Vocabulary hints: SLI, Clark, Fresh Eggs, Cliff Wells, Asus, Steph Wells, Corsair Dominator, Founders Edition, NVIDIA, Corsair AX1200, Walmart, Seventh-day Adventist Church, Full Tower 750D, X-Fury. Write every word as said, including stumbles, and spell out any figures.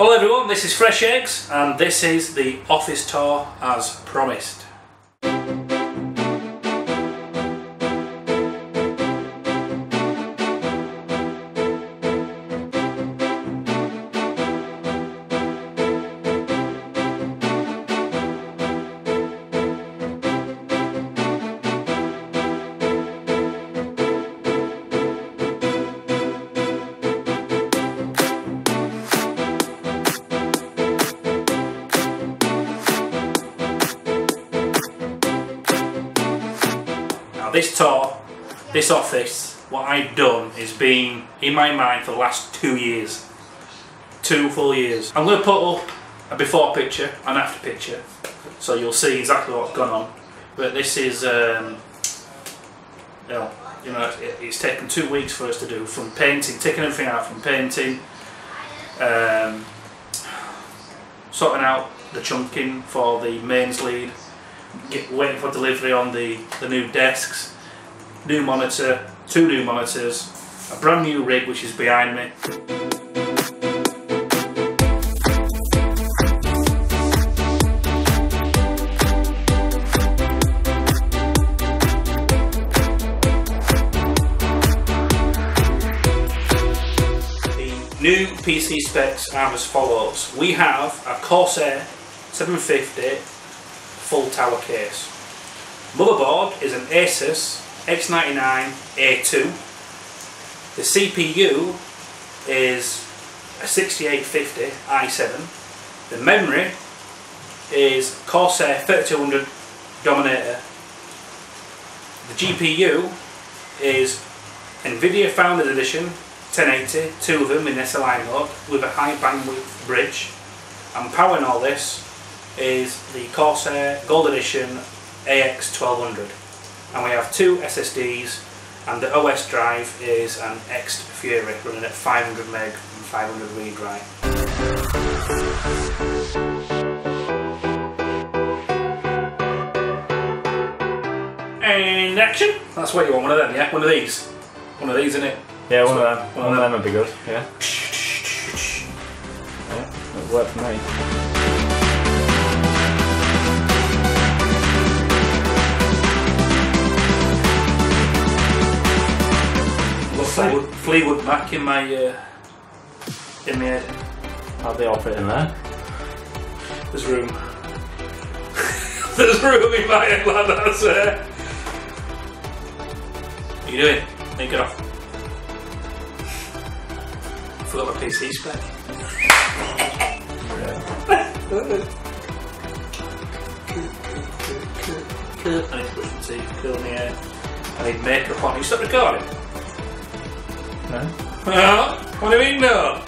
Hello everyone, this is Fresh Eggs and this is the office tour as promised. This tour, this office, what I've done is been in my mind for the last two years. Two full years. I'm going to put up a before picture and after picture so you'll see exactly what's gone on. But this is, um, you know, you know it, it's taken two weeks for us to do, from painting, taking everything out from painting, um, sorting out the chunking for the mains lead, Get, waiting for delivery on the, the new desks, new monitor, two new monitors, a brand new rig which is behind me. The new P C specs are as follows. We have a Corsair seven fifty full tower case. Motherboard is an Asus X ninety-nine A two. The C P U is a sixty-eight fifty i seven. The memory is Corsair thirty-two hundred Dominator. The G P U is NVIDIA Founders Edition ten eighty, two of them in S L I mode with a high bandwidth bridge. And powering all this is the Corsair Gold Edition A X twelve hundred, and we have two S S Ds, and the O S drive is an X-Fury running at five hundred meg and five hundred read write. And action! That's what you want, one of them, yeah? One of these. One of these, isn't it? Yeah, one so, of them. One, one of them would be good, yeah. Yeah, it worked for me. Fleetwood, Fleetwood Mac in my uh, in my head. How'd they all fit in there? There's room. There's room in my head like that, sir. What are you doing? Take it off. I forgot my P C spec. I need to brush my teeth, curl my hair. I need makeup on. Are you still recording? No. Well, what do you mean no?